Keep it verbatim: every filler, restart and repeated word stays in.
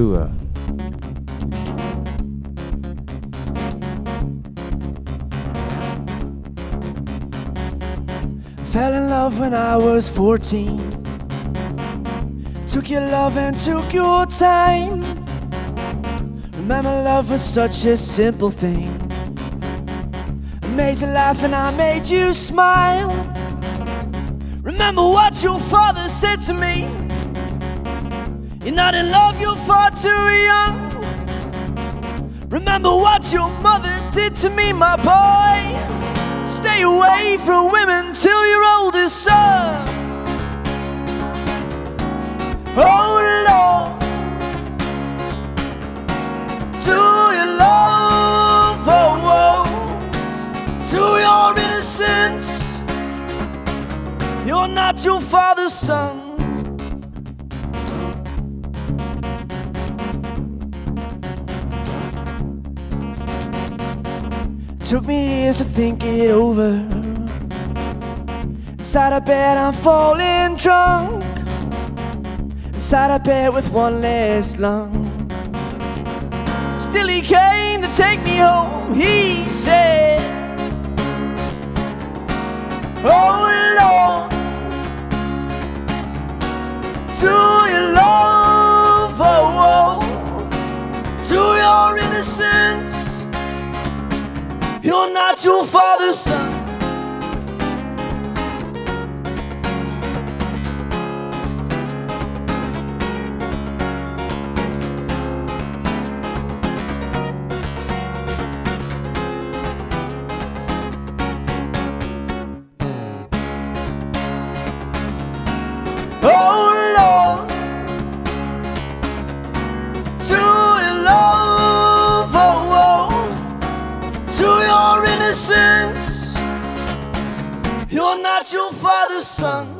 Rua. Fell in love when I was fourteen. Took your love and took your time. Remember, love was such a simple thing. I made you laugh and I made you smile. Remember what your father said to me: you're not in love, you're far too young. Remember what your mother did to me, my boy: stay away from women till your oldest son. Oh Lord, to your love, oh, oh, to your innocence, you're not your father's son. Took me years to think it over. Inside a bed I'm falling drunk. Inside a bed with one less lung. Still he came to take me home. He said, oh Lord, to your love, oh, oh, to your innocence, you're not your father's son. Oh Lord, to your love, oh, oh, to your innocence, you're not your father's son.